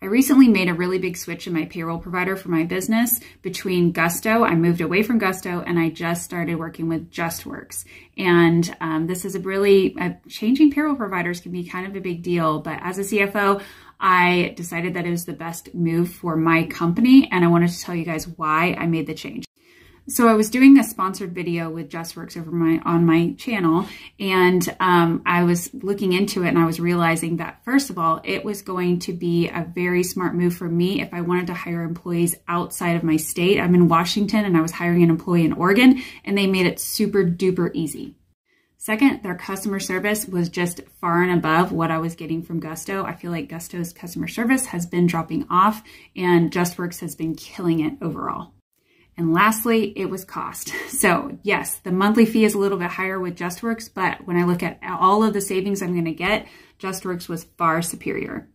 I recently made a really big switch in my payroll provider for my business between Gusto. I moved away from Gusto and I just started working with JustWorks. And this is a really, changing payroll providers can be kind of a big deal, but as a CFO, I decided that it was the best move for my company. And I wanted to tell you guys why I made the change. So I was doing a sponsored video with JustWorks on my channel, and I was looking into it and I was realizing that, first of all, it was going to be a very smart move for me if I wanted to hire employees outside of my state. I'm in Washington and I was hiring an employee in Oregon, and they made it super duper easy. Second, their customer service was just far and above what I was getting from Gusto. I feel like Gusto's customer service has been dropping off and JustWorks has been killing it overall. And lastly, it was cost. So yes, the monthly fee is a little bit higher with JustWorks, but when I look at all of the savings I'm gonna get, JustWorks was far superior.